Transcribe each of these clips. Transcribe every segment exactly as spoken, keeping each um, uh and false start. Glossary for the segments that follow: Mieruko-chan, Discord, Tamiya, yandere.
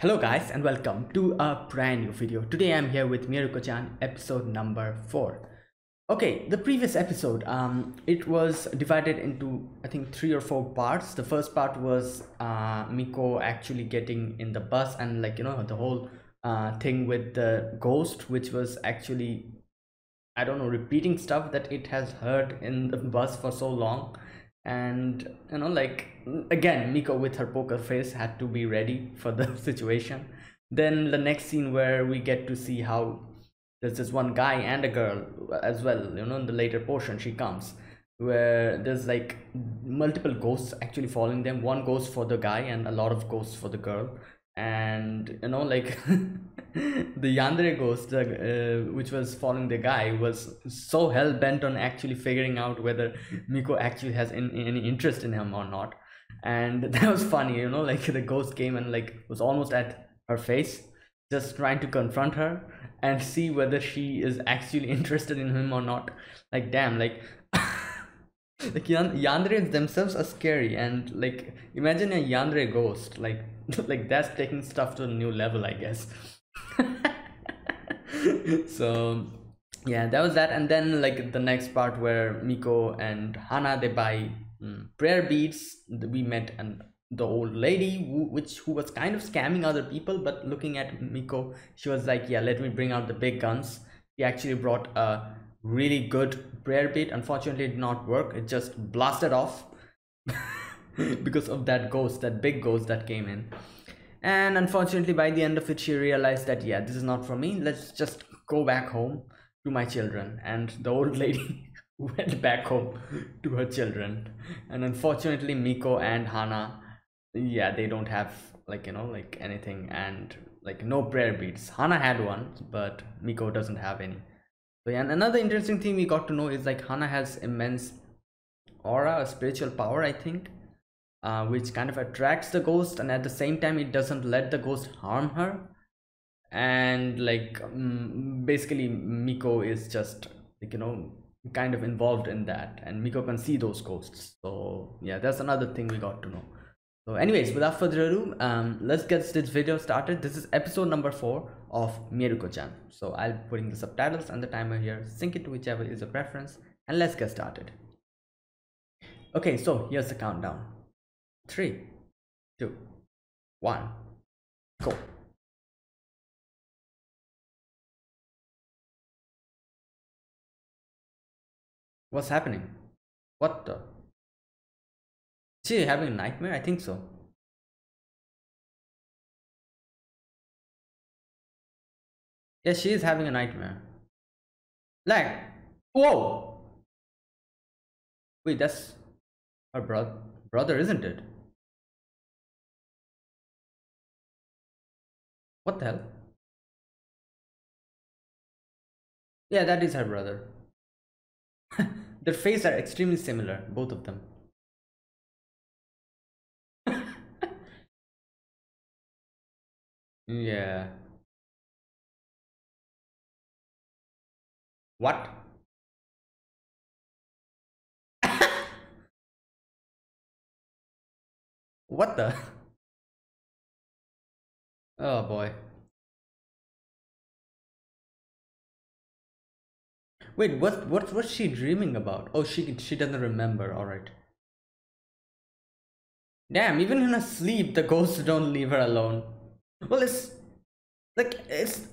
Hello guys and welcome to a brand new video. Today I'm here with Mieruko-chan, episode number four. Okay, the previous episode, um, it was divided into I think three or four parts. The first part was uh, Miko actually getting in the bus and like you know the whole uh, thing with the ghost, which was actually I don't know repeating stuff that it has heard in the bus for so long. And you know like again Miko with her poker face had to be ready for the situation. Then the next scene where we get to see how there's this one guy and a girl as well, you know in the later portion she comes, where there's like multiple ghosts actually following them, one ghost for the guy and a lot of ghosts for the girl. And you know like the yandere ghost uh, which was following the guy was so hell-bent on actually figuring out whether Miko actually has in, in, any interest in him or not. And that was funny, you know like the ghost came and like was almost at her face, just trying to confront her and see whether she is actually interested in him or not. Like damn, like like yanderes themselves are scary, and like imagine a yandere ghost, like like that's taking stuff to a new level, I guess. So yeah, that was that. And then like the next part where Miko and Hana, they buy mm, prayer beads. We met and the old lady who, which who was kind of scamming other people, but looking at Miko she was like, yeah, let me bring out the big guns. She actually brought a really good prayer bead. Unfortunately it did not work, it just blasted off because of that ghost, that big ghost that came in. And unfortunately by the end of it she realized that yeah, this is not for me, let's just go back home to my children. And the old lady went back home to her children, and unfortunately Miko and Hana, yeah, they don't have like you know like anything, and like no prayer beads. Hana had one but Miko doesn't have any. So yeah, and another interesting thing we got to know is like Hana has immense aura, a spiritual power I think, Uh, which kind of attracts the ghost, and at the same time it doesn't let the ghost harm her. And like um, basically Miko is just like you know kind of involved in that, and Miko can see those ghosts. So yeah, that's another thing we got to know. So anyways, without further ado, um, let's get this video started. This is episode number four of Mieruko-chan. So I'll be putting the subtitles and the timer here, sync it to whichever is your preference, and let's get started. Okay, so here's the countdown. Three, two, one, go. What's happening? What the? Is she having a nightmare? I think so. Yes, yeah, she is having a nightmare. Like, whoa! Wait, that's her bro brother, isn't it? What the hell? Yeah, that is her brother. Their faces are extremely similar, both of them. Yeah. What? What the? Oh boy. Wait, what what what's she dreaming about? Oh, she she doesn't remember. All right. Damn, even in her sleep the ghosts don't leave her alone. Well, it's like it's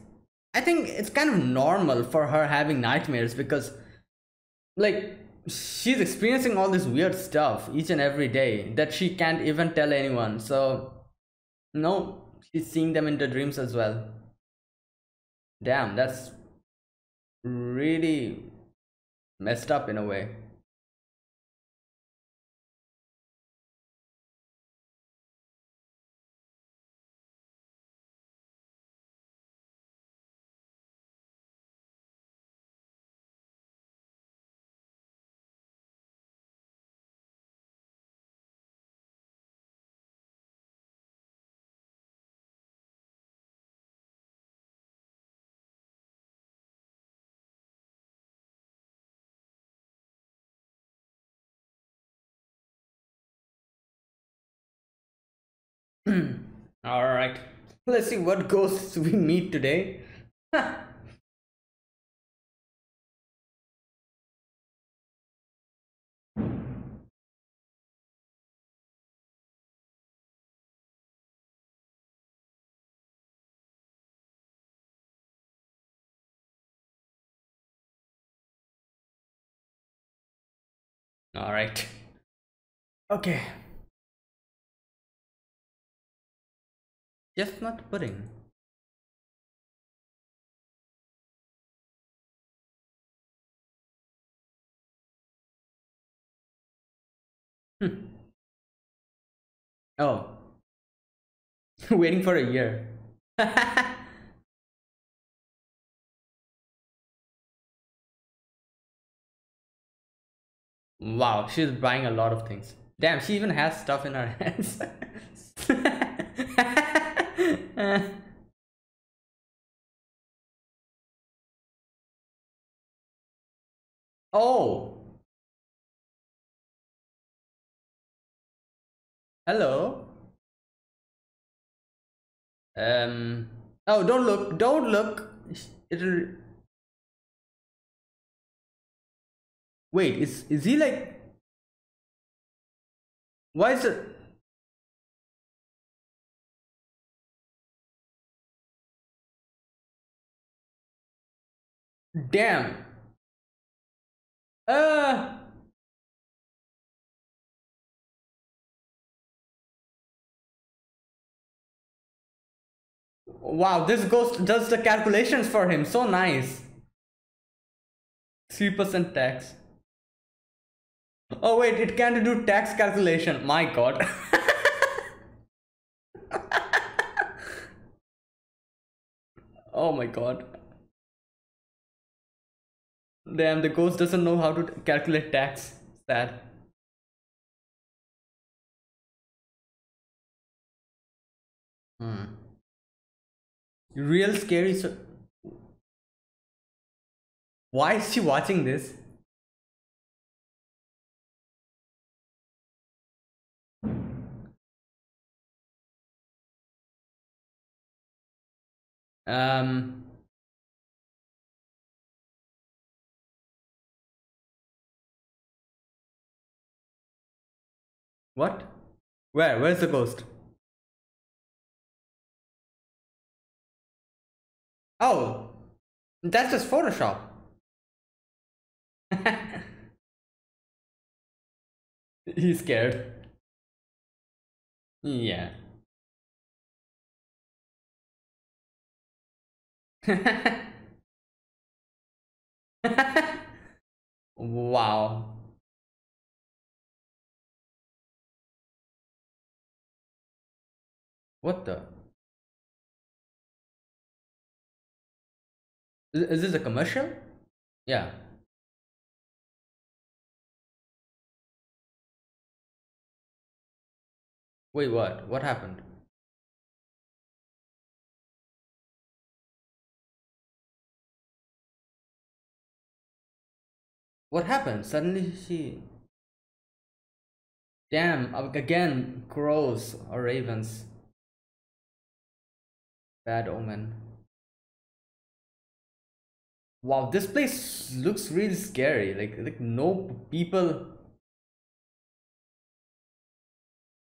I think it's kind of normal for her having nightmares, because like she's experiencing all this weird stuff each and every day that she can't even tell anyone. So no, she's seeing them in the dreams as well. Damn, that's really messed up in a way. All right, Let's see what ghosts we meet today. All right. Okay. Just not pudding. Hmm. Oh. Waiting for a year. Wow, she's buying a lot of things. Damn, she even has stuff in her hands. Oh. Hello. Um. Oh, don't look. Don't look. It'll. Wait, is is he like? Why is it? Damn. Uh. Wow, this ghost does the calculations for him. So nice. three percent tax. Oh wait, it can't do tax calculation. My god. Oh my god. Damn, the ghost doesn't know how to calculate tax. Sad. Hmm. Real scary. So why is she watching this? Um. What? Where? Where's the ghost? Oh, that's just Photoshop. He's scared. Yeah. Wow. What the? Is this a commercial? Yeah. Wait, what? What happened? What happened? Suddenly she... Damn, again, crows or ravens. Bad omen. Wow, this place looks really scary. Like, like no people.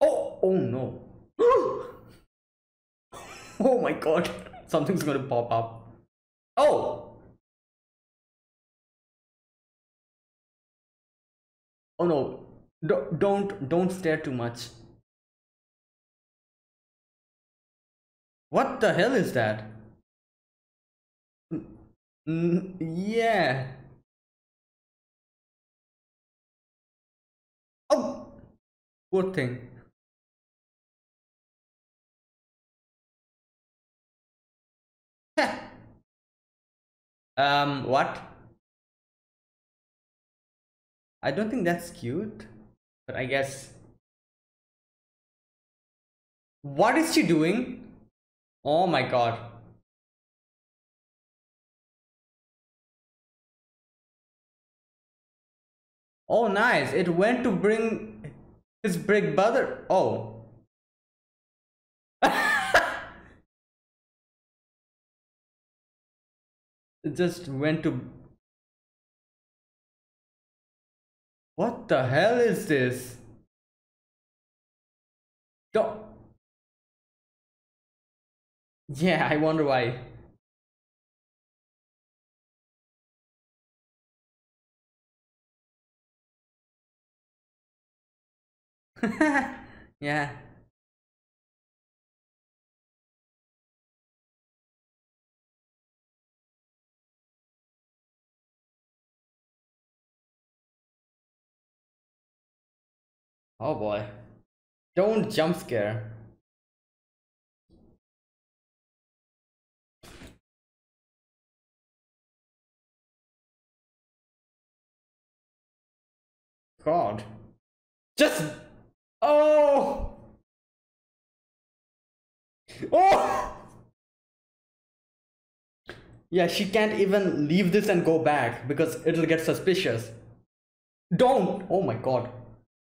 Oh, oh no. Oh my god. Something's gonna pop up. Oh. Oh no, don't, don't, don't stare too much. What the hell is that? Mm, yeah. Oh, poor thing. um, what? I don't think that's cute, but I guess. What is she doing? Oh my god. Oh nice, it went to bring his big brother. Oh. just went to... What the hell is this? Don't... Yeah, I wonder why. Yeah. Oh boy. Don't jump scare. God. Just... Oh! Oh! Yeah, she can't even leave this and go back because it'll get suspicious. Don't! Oh my god.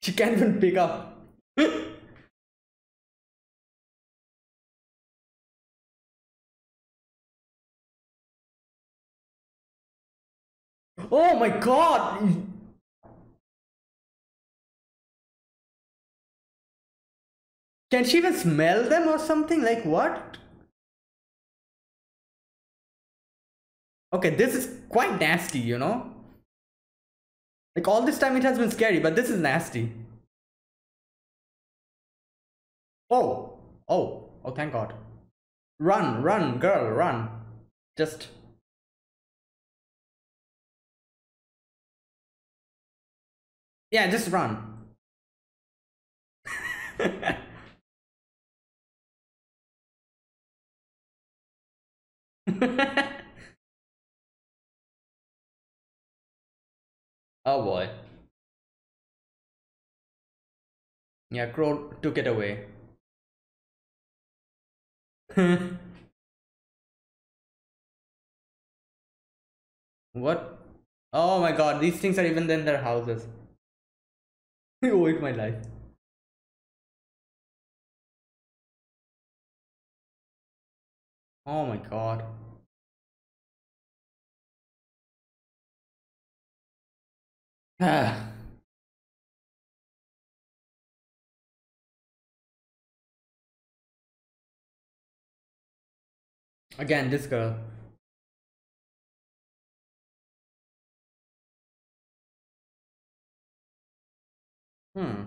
She can't even pick up. Oh my god! Can she even smell them or something? Like what? Okay, this is quite nasty, you know? Like all this time it has been scary, but this is nasty. Oh, oh, oh, thank God. Run, run, girl, run. Just. Yeah, just run. Oh boy. Yeah, Crow took it away. What? Oh my god, these things are even in their houses. You owe it my life. Oh my god. Ah. Again, this girl. Hmm.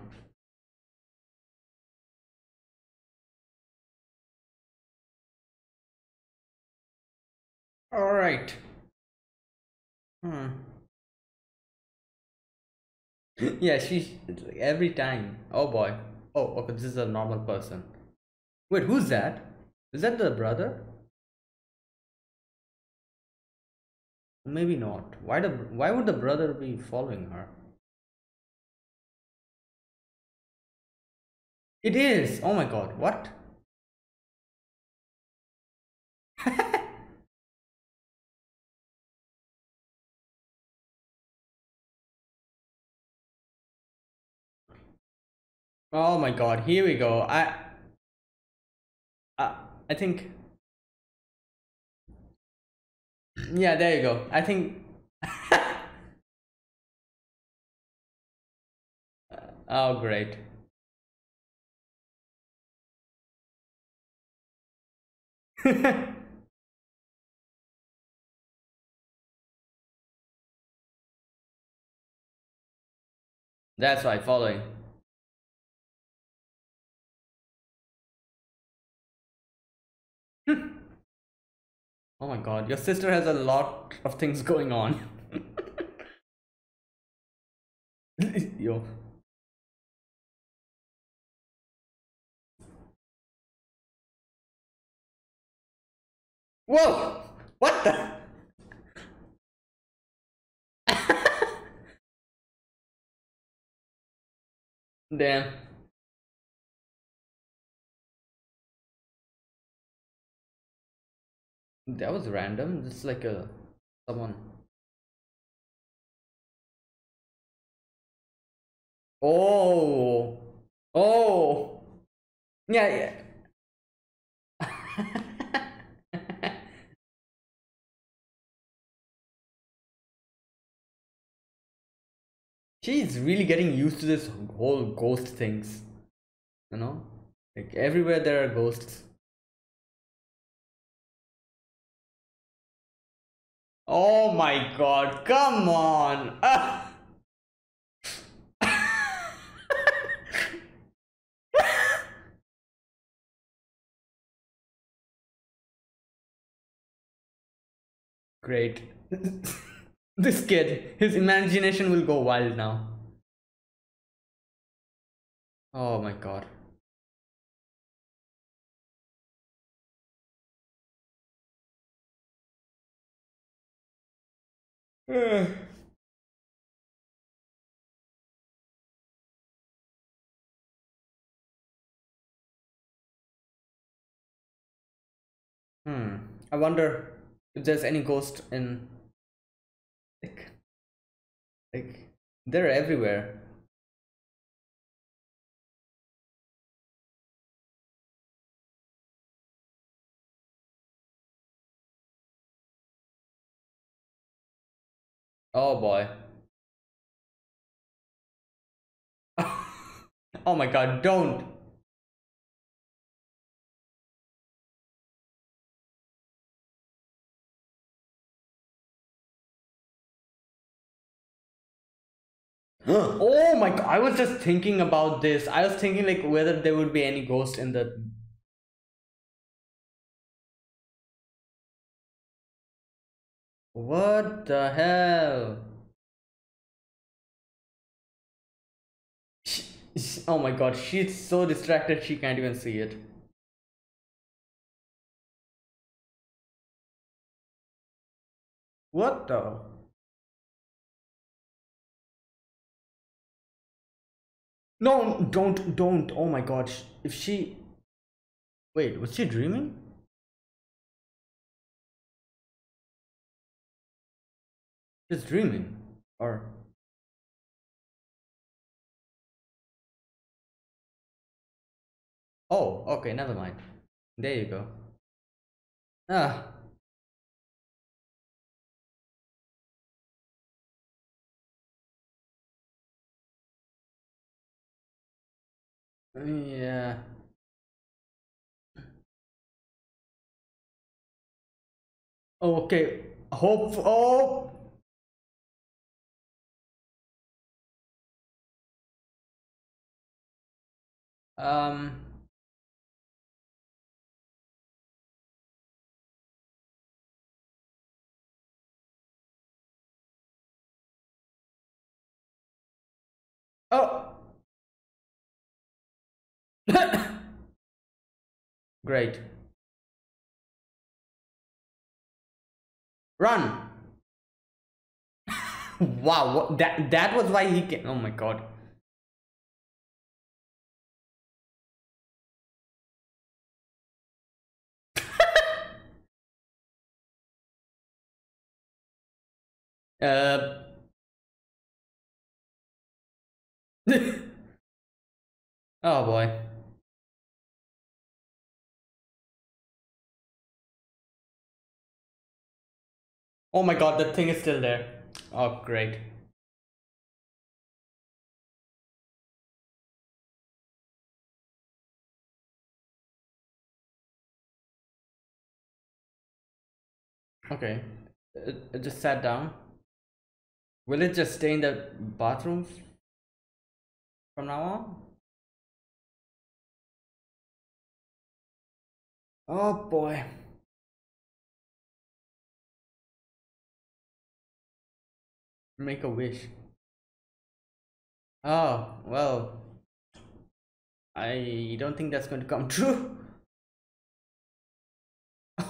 All right. Hmm. Yeah, she every time. Oh boy. Oh, okay. This is a normal person. Wait, who's that? Is that the brother? Maybe not. Why the? Why would the brother be following her? It is. Oh my god. What? Oh my god, here we go. I uh, I think, yeah, there you go. I think oh great. That's why following. Oh my god, your sister has a lot of things going on. Yo. Whoa! What the? Damn. That was random. It's like a someone. Oh, oh, yeah, yeah. She's really getting used to this whole ghost things, you know, like everywhere there are ghosts. Oh my god, come on. Ah. Great. This kid, his imagination will go wild now. Oh my god. Hmm. I wonder if there's any ghost in... Like, like they're everywhere. Oh boy. Oh my god, don't. Huh. Oh my god, I was just thinking about this. I was thinking like whether there would be any ghost in the... What the hell? She, she, oh my god, she's so distracted she can't even see it. What the... No, don't, don't. Oh my god. If she... Wait, was she dreaming? Just dreaming. Or... Oh, okay, never mind. There you go. Ah. Yeah. Okay. Hope. Oh. Um. Oh. Great. Run. Wow, what, that that was why he came. Oh my god. uh Oh boy. Oh my god, that thing is still there. Oh, great. Okay. It just sat down. Will it just stay in the bathroom from now on? Oh boy. Make a wish. Oh, well, I don't think that's going to come true.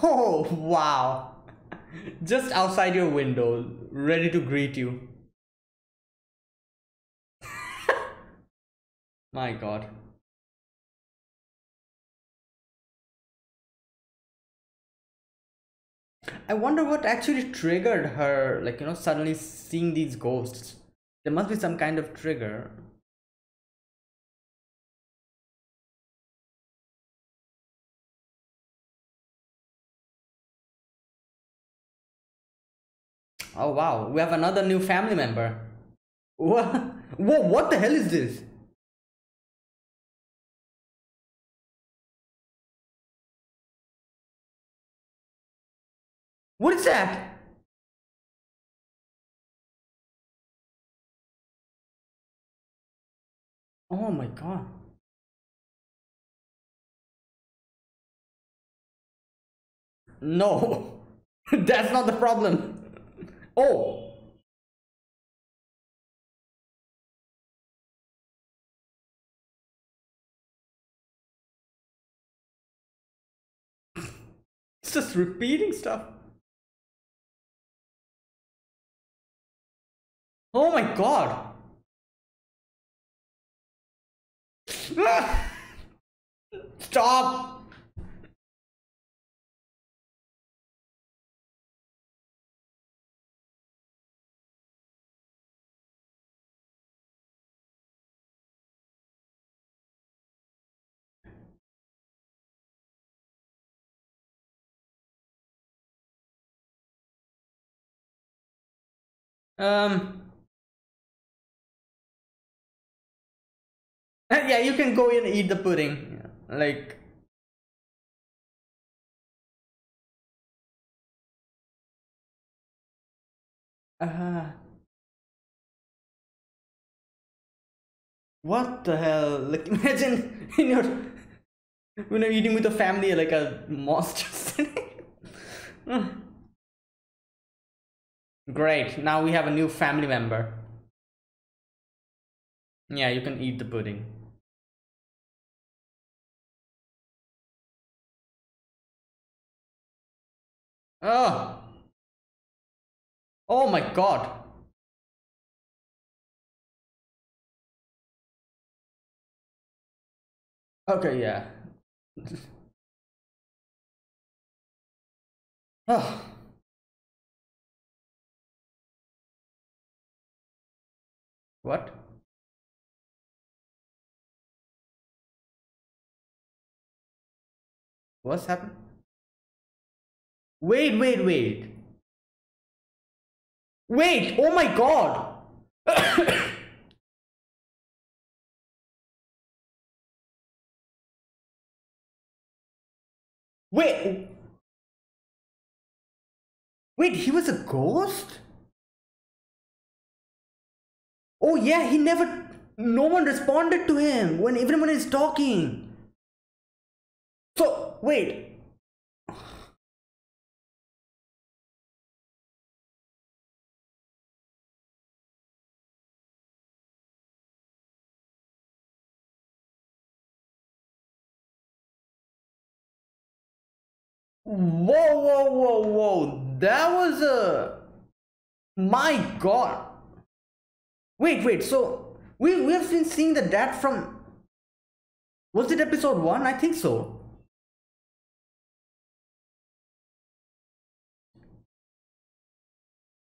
Oh, wow. Just outside your window, ready to greet you. My god. I wonder what actually triggered her, like, you know, suddenly seeing these ghosts. There must be some kind of trigger. Oh wow, we have another new family member. What? Whoa, what the hell is this? What is that? Oh my God. No, that's not the problem. Oh. It's just repeating stuff. Oh my God. Stop. Um Yeah, you can go and eat the pudding. Yeah. Like, uh, what the hell? Like, imagine in your when you're eating with a family, like a monster sitting. Great. Now we have a new family member. Yeah, you can eat the pudding. Oh. Oh my God. Okay, yeah. Oh. What? What's happened? Wait, wait, wait. Wait, oh my God. Wait. Wait, he was a ghost? Oh yeah, he never, no one responded to him when everyone is talking. So, wait. Whoa, whoa, whoa, whoa. That was a... My God. Wait, wait. So, we, we have been seeing the dad from... Was it episode one? I think so.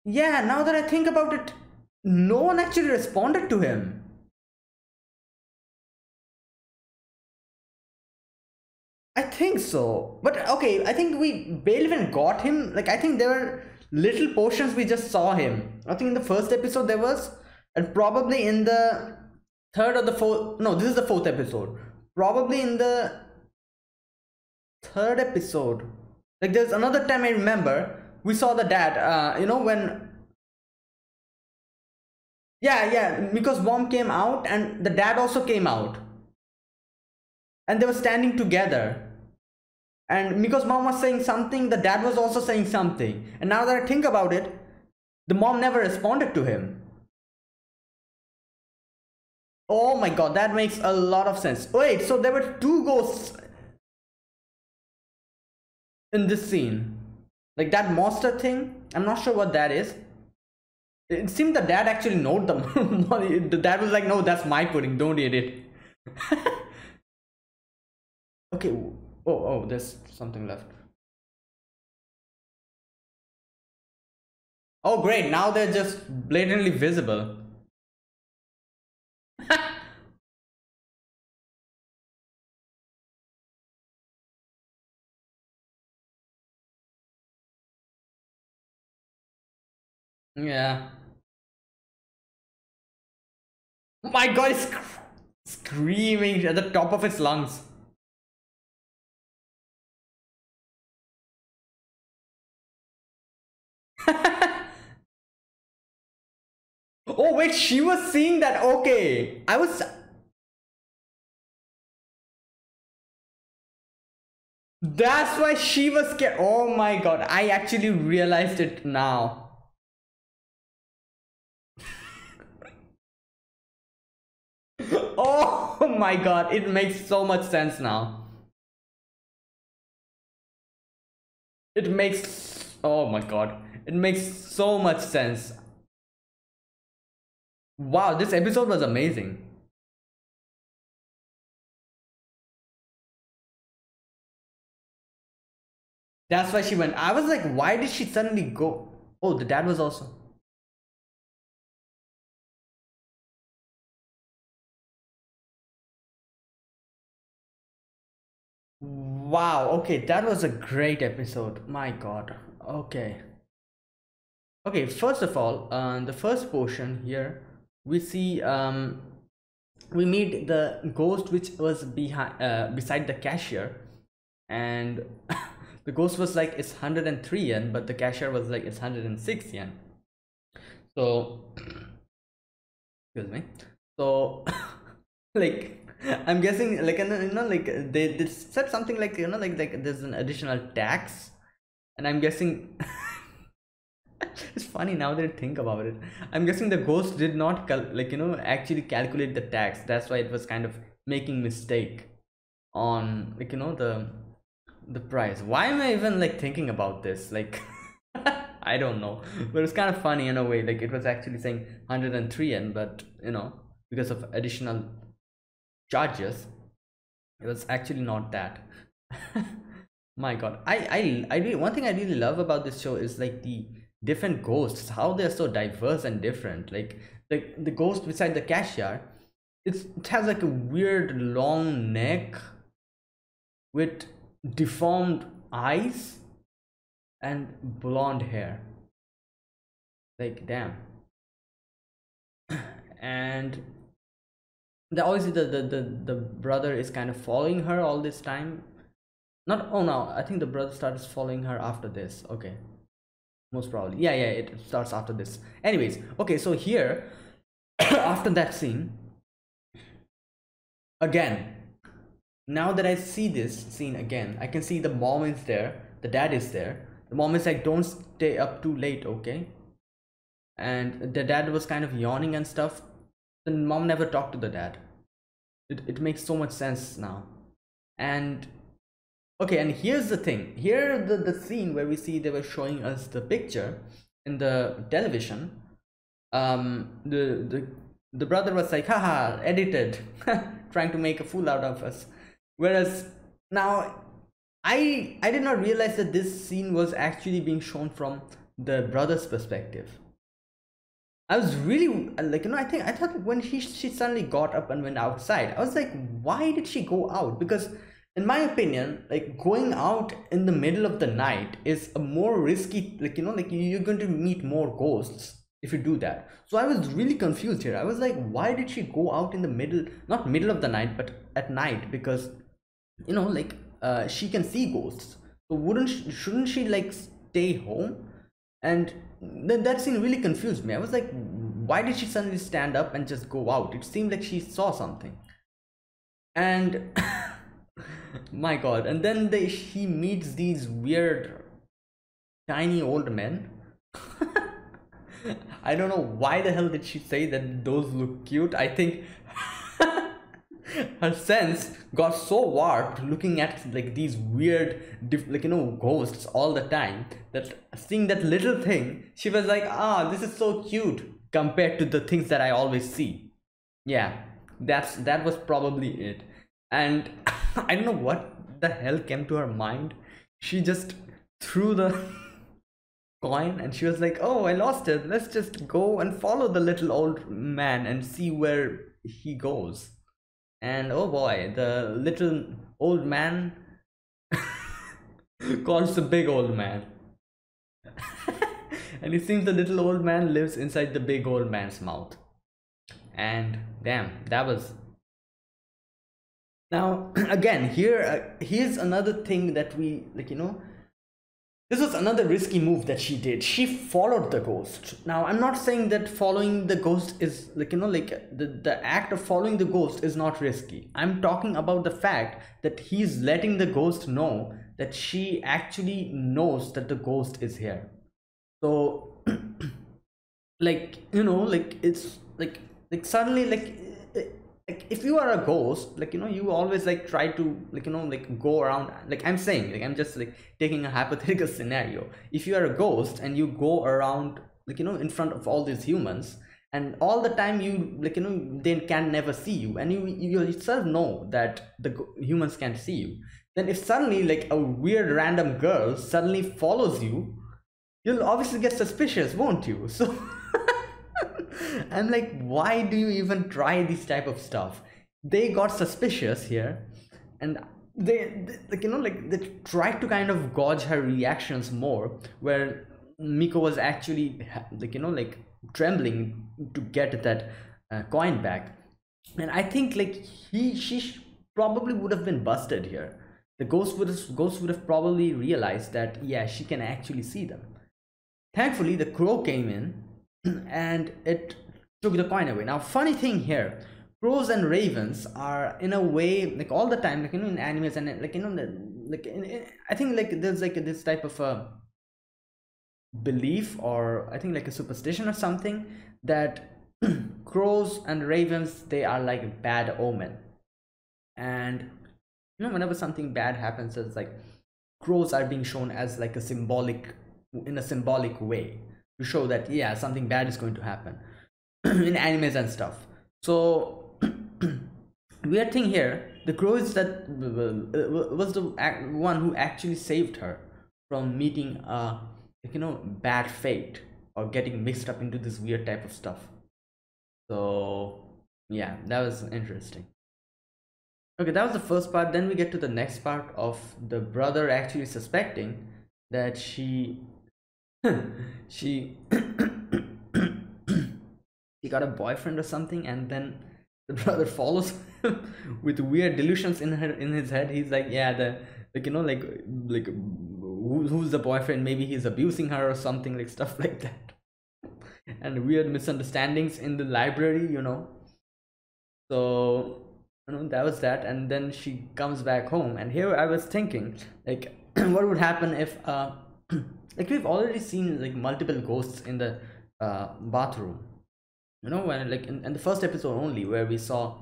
Yeah, now that I think about it, no one actually responded to him. I think so. But okay, I think we barely even got him. Like, I think there were little portions we just saw him. I think in the first episode there was, and probably in the third or the fourth. No, this is the fourth episode. Probably in the third episode. Like, there's another time I remember. We saw the dad, uh, you know, when, yeah, yeah, because mom came out and the dad also came out and they were standing together, and because mom was saying something, the dad was also saying something, and now that I think about it, the mom never responded to him. Oh my God, that makes a lot of sense. Wait, so there were two ghosts in this scene. Like that monster thing, I'm not sure what that is. It seemed the dad actually knowed them. The dad was like, no, that's my pudding, don't eat it. Okay, oh, oh, there's something left. Oh great, now they're just blatantly visible. Yeah. My god, he's sc screaming at the top of his lungs. Oh wait, she was seeing that. Okay, I was. That's why she was scared. Oh my god, I actually realized it now. Oh my god, it makes so much sense now. It makes, oh my god, it makes so much sense. Wow, this episode was amazing. That's why she went. I was like, why did she suddenly go? Oh, the dad was also. Wow, okay, that was a great episode. My god. Okay. Okay, first of all, uh, the first portion here, we see um we meet the ghost which was behind uh, beside the cashier, and the ghost was like, it's one hundred three yen, but the cashier was like, it's one hundred six yen. So excuse me. So like I'm guessing, like, you know, like they, they said something like, you know, like like there's an additional tax, and I'm guessing it's funny now that I think about it. I'm guessing the ghost did not cal like you know actually calculate the tax. That's why it was kind of making mistake on, like, you know, the the price. Why am I even like thinking about this? Like I don't know, but it's kind of funny in a way. Like it was actually saying one hundred three yen, but you know, because of additional charges, it was actually not that. My god, I, I I really, one thing I really love about this show is like the different ghosts, how they're so diverse and different. Like like the ghost beside the cashier, it's, it has like a weird long neck with deformed eyes and blonde hair. Like damn. And the obviously the, the the the brother is kind of following her all this time. Not, oh no, I think the brother starts following her after this. Okay, most probably. Yeah, yeah, it starts after this. Anyways, okay, so here after that scene again, now that I see this scene again, I can see the mom is there, the dad is there. The mom is like, don't stay up too late, okay? And the dad was kind of yawning and stuff. And mom never talked to the dad. It, it makes so much sense now. And okay, and here's the thing, here the the scene where we see they were showing us the picture in the television. um the the, the brother was like, haha, edited, trying to make a fool out of us. Whereas now I I did not realize that this scene was actually being shown from the brother's perspective. I was really like, you know, I think I thought when she she suddenly got up and went outside, I was like, why did she go out? Because in my opinion, like going out in the middle of the night is a more risky, like, you know, like you're going to meet more ghosts if you do that. So I was really confused here. I was like, why did she go out in the middle, not middle of the night, but at night? Because, you know, like uh, she can see ghosts. So wouldn't she, shouldn't she like stay home? And then that scene really confused me. I was like, why did she suddenly stand up and just go out? It seemed like she saw something. And my god, and then they, she meets these weird tiny old men. I don't know why the hell did she say that those look cute. I think her sense got so warped looking at like these weird, like, you know, ghosts all the time, that seeing that little thing, she was like, ah, this is so cute compared to the things that I always see. Yeah, that's that was probably it. And I don't know what the hell came to her mind. She just threw the coin and she was like, oh, I lost it. Let's just go and follow the little old man and see where he goes. And oh boy, the little old man calls the big old man. And it seems the little old man lives inside the big old man's mouth. and damn, that was. Now again, here uh, here's another thing that we like, you know, this was another risky move that she did. She followed the ghost. Now I'm not saying that following the ghost is like, you know, like the, the act of following the ghost is not risky. I'm talking about the fact that he's letting the ghost know that she actually knows that the ghost is here. So like, you know, like it's like like suddenly like, like if you are a ghost, like, you know, you always like try to like, you know, like go around, like I'm saying, like I'm just like taking a hypothetical scenario. If you are a ghost and you go around like, you know, in front of all these humans, and all the time you like, you know, they can never see you, and you you yourself know that the humans can't see you, then if suddenly like a weird random girl suddenly follows you, you'll obviously get suspicious, won't you? So I'm like, why do you even try this type of stuff? They got suspicious here, and they, they like, you know, like they tried to kind of gauge her reactions more, where Miko was actually like, you know, like trembling to get that uh, coin back. And I think like he she probably would have been busted here. The ghost would have, ghost would have probably realized that, yeah, she can actually see them. Thankfully, the crow came in and it took the coin away. Now funny thing here, crows and ravens are in a way like all the time, like, you know, in animals and like, you know, like in, in, I think like there's like this type of a belief, or I think like a superstition or something, that crows and ravens, they are like bad omen. And you know, whenever something bad happens, it's like crows are being shown as like a symbolic, in a symbolic way, to show that, yeah, something bad is going to happen in animes and stuff. So weird thing here, the crow is that uh, was the one who actually saved her from meeting a, you know, bad fate, or getting mixed up into this weird type of stuff. So yeah, that was interesting. Okay, that was the first part. Then we get to the next part of the brother actually suspecting that she she she got a boyfriend or something, and then the brother follows him with weird delusions in her in his head. He's like, yeah, the like, you know, like like who, who's the boyfriend? Maybe he's abusing her or something, like stuff like that. And weird misunderstandings in the library, you know. So you know, that was that. And then she comes back home, and here I was thinking like what would happen if uh like we've already seen like multiple ghosts in the uh, bathroom, you know, when like in, in the first episode only, where we saw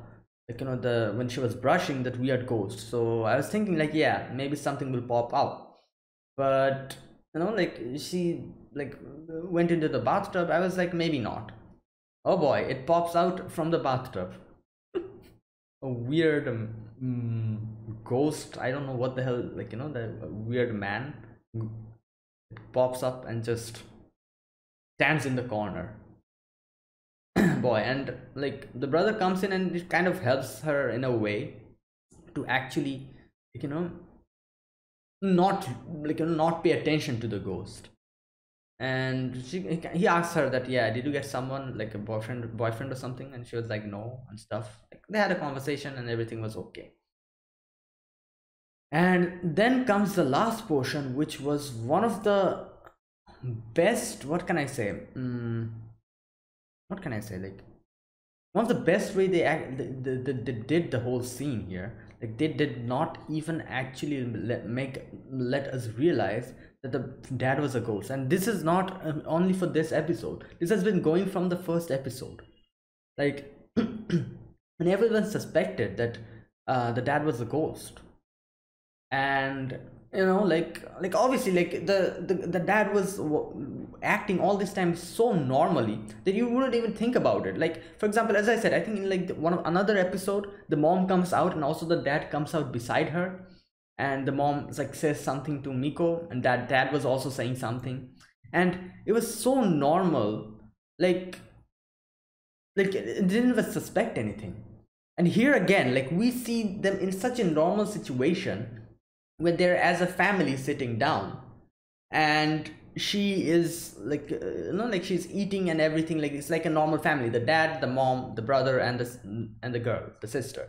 like, you know, the when she was brushing, that weird ghost. So I was thinking like, yeah, maybe something will pop out, but you know, like she like went into the bathtub. I was like, maybe not. Oh boy, it pops out from the bathtub. A weird um, ghost. I don't know what the hell, like, you know, the weird man. It pops up and just stands in the corner. Boy, and like the brother comes in, and it kind of helps her in a way to actually, you know, not like, you know, not pay attention to the ghost. And she he asks her that, yeah, did you get someone like a boyfriend boyfriend or something? And she was like, no, and stuff. Like they had a conversation and everything was okay. And then comes the last portion, which was one of the best, what can I say, mm, what can I say, like one of the best way they, act, they, they, they did the whole scene here. Like they did not even actually let, make, let us realize that the dad was a ghost. And this is not only for this episode, this has been going from the first episode. Like when everyone suspected that uh, the dad was a ghost. And you know, like like obviously like the, the the dad was acting all this time so normally that you wouldn't even think about it. Like for example, as I said, I think in like the, one of another episode, the mom comes out, and also the dad comes out beside her, and the mom like says something to Miko, and that dad was also saying something, and it was so normal, like like it didn't even suspect anything. And here again, like we see them in such a normal situation, where they're as a family sitting down, and she is like, uh, you know, like she's eating and everything. Like it's like a normal family: the dad, the mom, the brother, and the and the girl, the sister.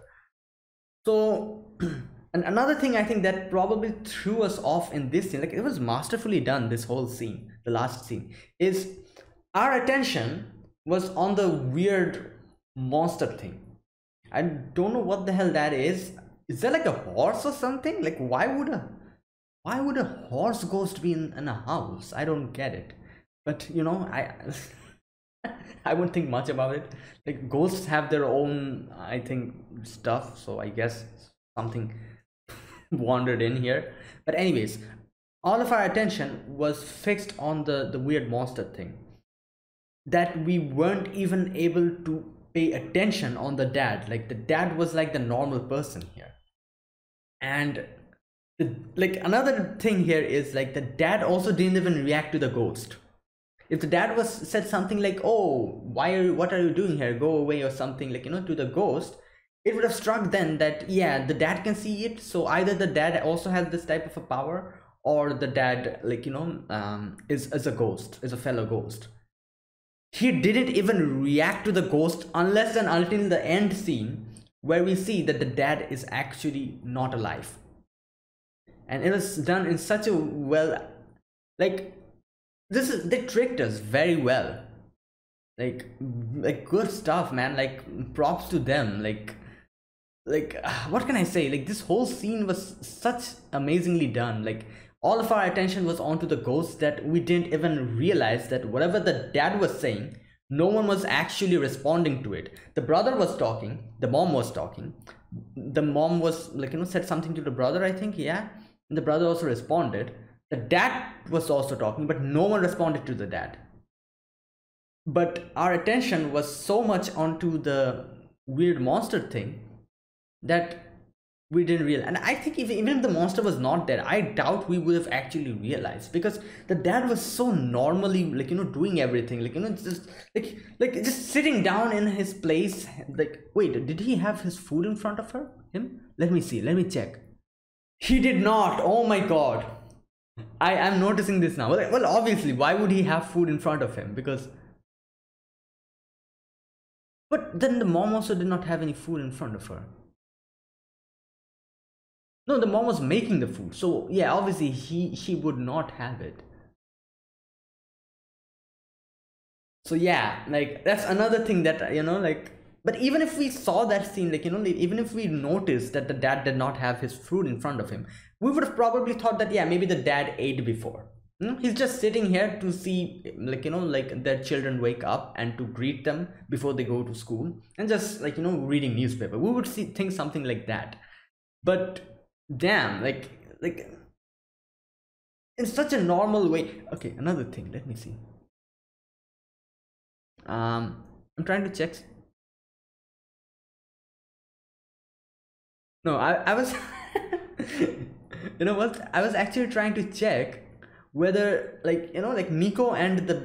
So, and another thing I think that probably threw us off in this scene, like it was masterfully done. This whole scene, the last scene, is our attention was on the weird monster thing. I don't know what the hell that is. Is that like a horse or something? Like why would a why would a horse ghost be in, in a house? I don't get it. But you know, I I wouldn't think much about it. Like ghosts have their own, I think, stuff. So I guess something wandered in here. But anyways, all of our attention was fixed on the the weird monster thing, that we weren't even able to pay attention on the dad. Like the dad was like the normal person here, and the, like another thing here is like the dad also didn't even react to the ghost. If the dad was said something like, "Oh, why are you, what are you doing here? Go away," or something like, you know, to the ghost, it would have struck then that yeah, the dad can see it. So either the dad also has this type of a power, or the dad, like, you know, um, is is a ghost, is a fellow ghost. He didn't even react to the ghost unless and until the end scene, where we see that the dad is actually not alive. And it was done in such a well, like this is, they tricked us very well. Like, like good stuff, man. Like props to them. Like, like what can I say? Like this whole scene was such amazingly done. Like, all of our attention was onto the ghost, that we didn't even realize that whatever the dad was saying, no one was actually responding to it. The brother was talking, the mom was talking. The mom was like, you know, said something to the brother, I think, yeah. And the brother also responded. The dad was also talking, but no one responded to the dad. But our attention was so much onto the weird monster thing that we didn't realize. And I think if, even if the monster was not there, I doubt we would have actually realized, because the dad was so normally, like, you know, doing everything, like, you know, just like like just sitting down in his place. Like, wait, did he have his food in front of her him? Let me see, let me check. He did not. Oh my god, I am noticing this now. Well, obviously, why would he have food in front of him? Because, but then the mom also did not have any food in front of her. No, the mom was making the food. So yeah, obviously he, she would not have it. So yeah, like that's another thing that, you know, like, but even if we saw that scene, like, you know, even if we noticed that the dad did not have his food in front of him, we would have probably thought that, yeah, maybe the dad ate before. Hmm? He's just sitting here to see, like, you know, like their children wake up and to greet them before they go to school, and just like, you know, reading newspaper. We would see, think something like that. But damn, like like in such a normal way. Okay, another thing, let me see. um I'm trying to check. No, i i was you know what, I was actually trying to check whether, like, you know, like Miko and the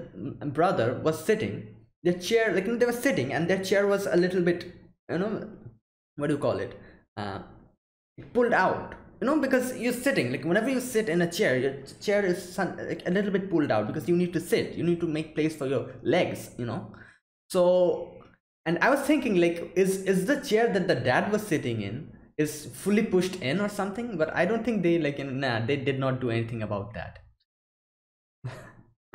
brother was sitting, their chair, like, you know, they were sitting and their chair was a little bit, you know, what do you call it, uh pulled out, you know, because you're sitting, like whenever you sit in a chair, your chair is a little bit pulled out because you need to sit, you need to make place for your legs, you know. So, and I was thinking, like, is is the chair that the dad was sitting in is fully pushed in or something? But I don't think they, like, you know, nah, they did not do anything about that.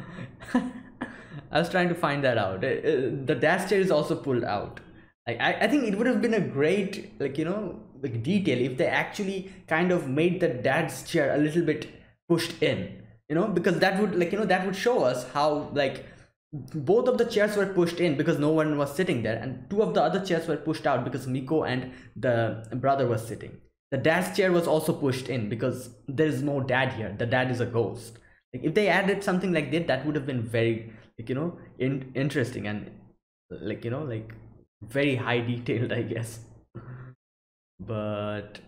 I was trying to find that out. The dad's chair is also pulled out. Like, I, I think it would have been a great, like, you know, like detail if they actually kind of made the dad's chair a little bit pushed in, you know, because that would, like, you know, that would show us how, like, both of the chairs were pushed in because no one was sitting there, and two of the other chairs were pushed out because Miko and the brother was sitting. The dad's chair was also pushed in because there is no dad here. The dad is a ghost. Like, if they added something like that, that would have been very, like, you know, in interesting and, like, you know, like very high detailed, I guess. But,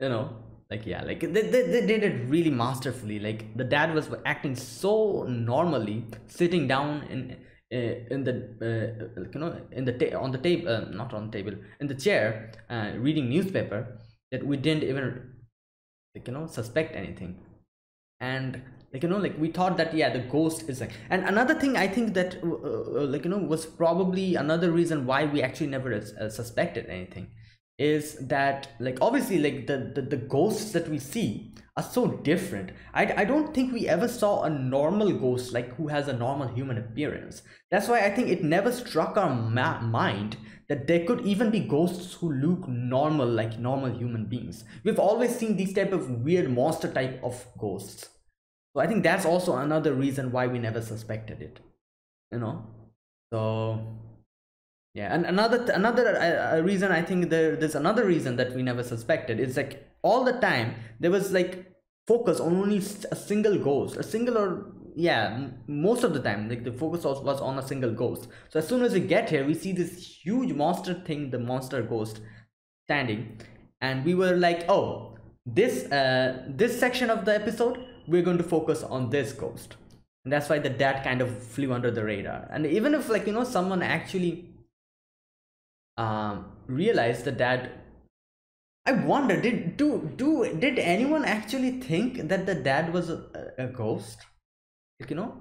you know, like, yeah, like they, they, they did it really masterfully. Like, the dad was acting so normally, sitting down in uh, in the uh, you know, in the on the table, uh, not on the table, in the chair, uh, reading newspaper, that we didn't even, like, you know, suspect anything. And Like, you know, like we thought that, yeah, the ghost is like, and another thing I think that, uh, like, you know, was probably another reason why we actually never uh, suspected anything is that, like, obviously, like the, the, the ghosts that we see are so different. I, I don't think we ever saw a normal ghost, like who has a normal human appearance. That's why I think it never struck our ma mind that there could even be ghosts who look normal, like normal human beings. We've always seen these type of weird monster type of ghosts. So I think that's also another reason why we never suspected it, you know. So yeah, and another another uh, reason I think there there's another reason that we never suspected. It's like all the time there was like focus on only a single ghost, a single or yeah, most of the time like the focus was on a single ghost. So as soon as we get here, we see this huge monster thing, the monster ghost standing, and we were like, oh, this uh this section of the episode, we're going to focus on this ghost. And that's why the dad kind of flew under the radar. And even if, like, you know, someone actually um realized the dad, I wonder, did do do did anyone actually think that the dad was a, a ghost? Like, you know,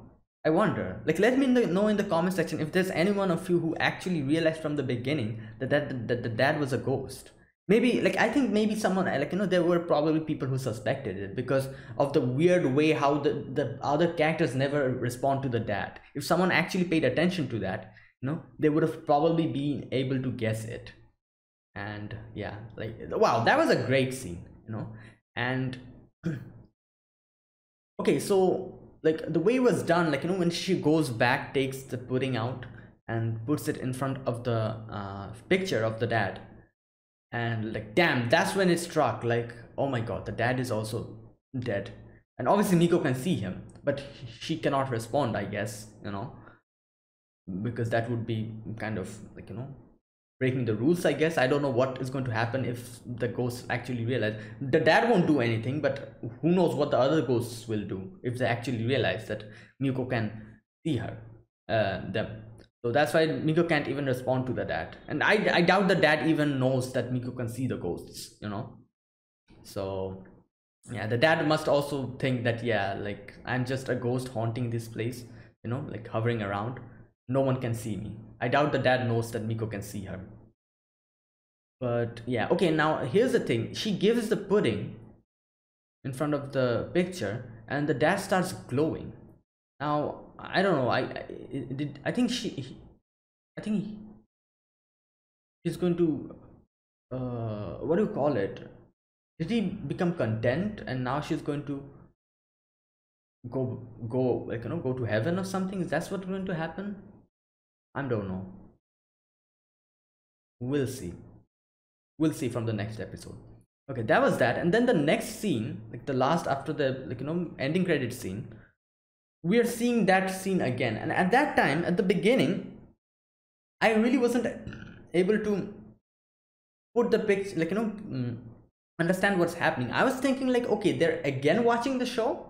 I wonder, like, let me know in the comment section if there's anyone of you who actually realized from the beginning that that that the dad was a ghost. Maybe, like, I think maybe someone, like, you know, there were probably people who suspected it because of the weird way how the, the other characters never respond to the dad. If someone actually paid attention to that, you know, they would have probably been able to guess it. And yeah, like, wow, that was a great scene, you know. And okay, so like the way it was done, like, you know, when she goes back, takes the pudding out and puts it in front of the uh, picture of the dad. And like, damn, that's when it struck, like, oh my god, the dad is also dead. And obviously Nico can see him, but she cannot respond, I guess, you know, because that would be kind of like, you know, breaking the rules, I guess. I don't know what is going to happen if the ghosts actually realize. The dad won't do anything, but who knows what the other ghosts will do if they actually realize that Mieruko can see her, uh, them. So that's why Mieruko can't even respond to the dad. And I, I doubt the dad even knows that Mieruko can see the ghosts, you know. So yeah, the dad must also think that, yeah, like, I'm just a ghost haunting this place, you know, like hovering around. No one can see me. I doubt the dad knows that Mieruko can see her. But yeah, okay, now here's the thing. She gives the pudding in front of the picture and the dad starts glowing. Now, I don't know, I, I did I think she he, I think he, he's going to uh what do you call it, did he become content and now she's going to go go like, you know, go to heaven or something? Is that's what's going to happen? I don't know, we'll see we'll see from the next episode. Okay, that was that. And then the next scene, like the last after the, like, you know, ending credit scene, we are seeing that scene again. And at that time, at the beginning, I really wasn't able to put the picture, like, you know, understand what's happening. I was thinking like, okay, they're again watching the show.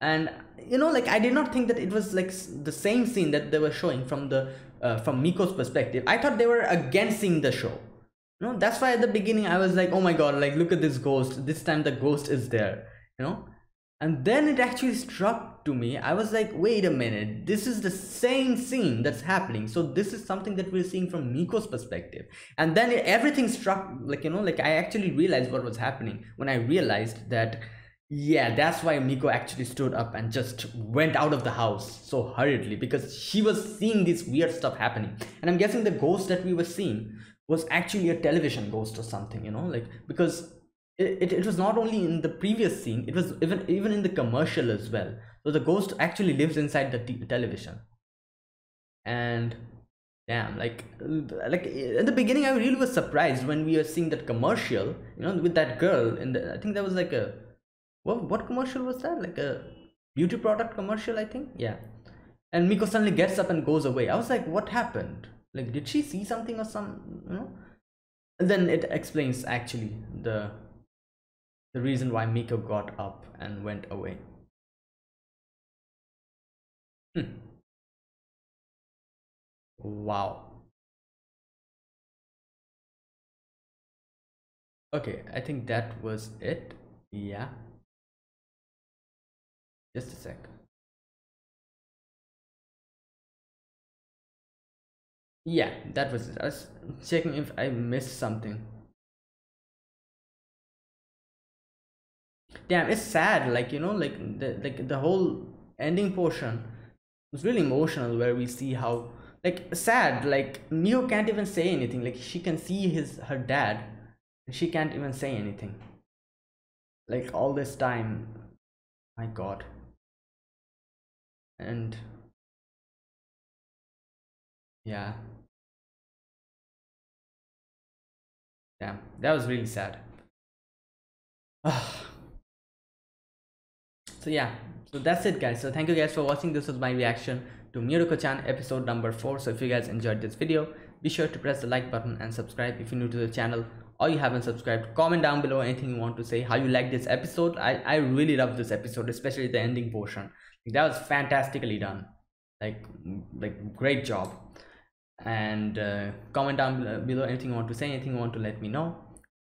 And, you know, like, I did not think that it was like the same scene that they were showing from the uh, from Miko's perspective. I thought they were again seeing the show. You know, that's why at the beginning I was like, oh my god, like, look at this ghost. This time the ghost is there, you know. And then it actually struck to me. I was like, wait a minute, this is the same scene that's happening. So this is something that we're seeing from Miko's perspective. And then it, everything struck, like, you know, like I actually realized what was happening when I realized that, yeah, that's why Mieruko actually stood up and just went out of the house so hurriedly, because she was seeing this weird stuff happening. And I'm guessing the ghost that we were seeing was actually a television ghost or something, you know, like, because It, it, it was not only in the previous scene, it was even even in the commercial as well. So the ghost actually lives inside the t television. And damn, like like at the beginning I really was surprised when we were seeing that commercial, you know, with that girl in the, I think that was like a, what, what commercial was that? Like a beauty product commercial, I think. Yeah. And Mieruko suddenly gets up and goes away. I was like, what happened? Like, did she see something or some, you know? And then it explains actually the The reason why Mieruko got up and went away. Hmm. Wow. Okay, I think that was it. Yeah. Just a sec. Yeah, that was it. I was checking if I missed something. Damn, it's sad. Like, you know, like the like the whole ending portion was really emotional, where we see how like sad, like Neo can't even say anything. Like, she can see his her dad and she can't even say anything. Like, all this time. My God. And yeah. Yeah, that was really sad. So yeah, so that's it, guys. So thank you guys for watching. This was my reaction to Mieruko-chan episode number four. So if you guys enjoyed this video, be sure to press the like button and subscribe if you're new to the channel or you haven't subscribed. Comment down below anything you want to say, how you like this episode. I, I really love this episode, especially the ending portion. That was fantastically done. Like, like great job. And uh, comment down below anything you want to say, anything you want to let me know,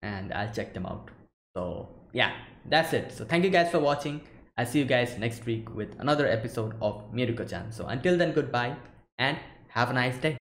and I'll check them out. So yeah, that's it. So thank you guys for watching. I'll see you guys next week with another episode of Mieruko-chan. So until then, goodbye and have a nice day.